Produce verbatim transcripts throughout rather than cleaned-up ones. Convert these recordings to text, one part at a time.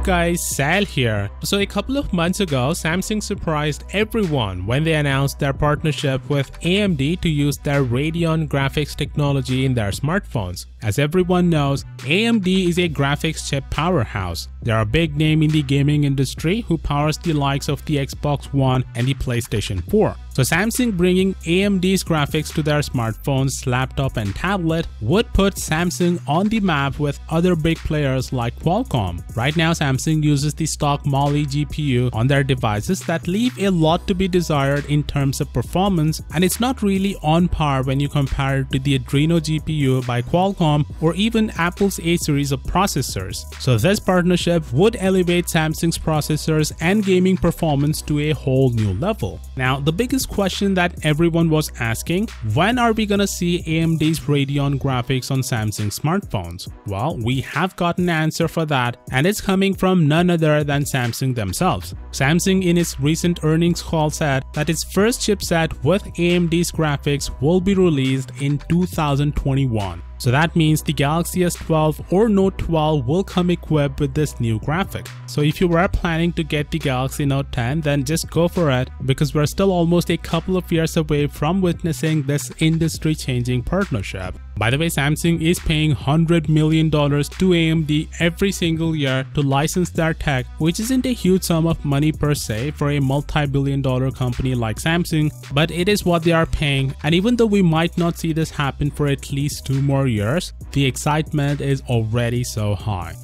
up guys, Sal here. So a couple of months ago, Samsung surprised everyone when they announced their partnership with A M D to use their Radeon graphics technology in their smartphones. As everyone knows, A M D is a graphics chip powerhouse. They are a big name in the gaming industry who powers the likes of the Xbox One and the PlayStation four. So Samsung bringing A M D's graphics to their smartphones, laptop and tablet would put Samsung on the map with other big players like Qualcomm. Right now Samsung uses the stock Mali G P U on their devices that leave a lot to be desired in terms of performance, and it's not really on par when you compare it to the Adreno G P U by Qualcomm or even Apple's A series of processors. So this partnership would elevate Samsung's processors and gaming performance to a whole new level. Now the biggest question that everyone was asking: when are we gonna see A M D's Radeon graphics on Samsung smartphones? Well, we have got an answer for that, and it's coming from none other than Samsung themselves. Samsung in its recent earnings call said that its first chipset with A M D's graphics will be released in two thousand twenty-one. So that means the Galaxy S twelve or Note twelve will come equipped with this new graphic. So if you were planning to get the Galaxy Note ten, then just go for it, because we're still almost a couple of years away from witnessing this industry-changing partnership. By the way, Samsung is paying one hundred million dollars to A M D every single year to license their tech, which isn't a huge sum of money per se for a multi-billion dollar company like Samsung, but it is what they are paying. And even though we might not see this happen for at least two more years, the excitement is already so high.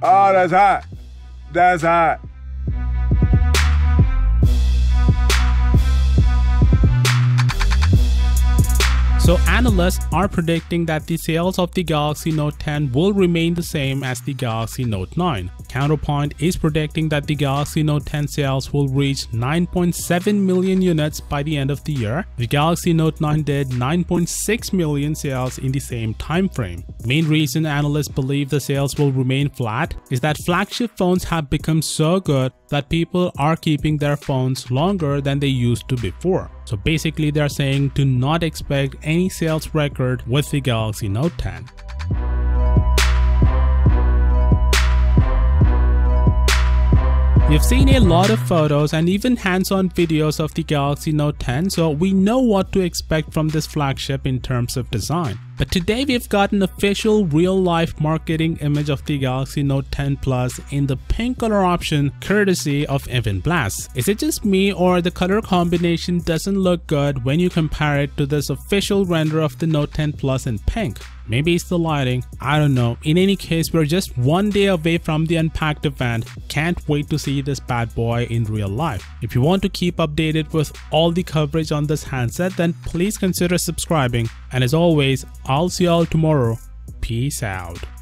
Oh, that's hot. That's hot. So analysts are predicting that the sales of the Galaxy Note ten will remain the same as the Galaxy Note nine. Counterpoint is predicting that the Galaxy Note ten sales will reach nine point seven million units by the end of the year. The Galaxy Note nine did nine point six million sales in the same time frame. Main reason analysts believe the sales will remain flat is that flagship phones have become so good that people are keeping their phones longer than they used to before. So basically they're saying do not expect any sales record with the Galaxy Note ten. We've seen a lot of photos and even hands-on videos of the Galaxy Note ten, so we know what to expect from this flagship in terms of design. But today we've got an official real-life marketing image of the Galaxy Note ten Plus in the pink color option, courtesy of Evan Blast. Is it just me, or the color combination doesn't look good when you compare it to this official render of the Note ten Plus in pink? Maybe it's the lighting, I don't know. In any case, we're just one day away from the Unpacked event. Can't wait to see this bad boy in real life. If you want to keep updated with all the coverage on this handset, then please consider subscribing. And as always, I'll see y'all tomorrow. Peace out.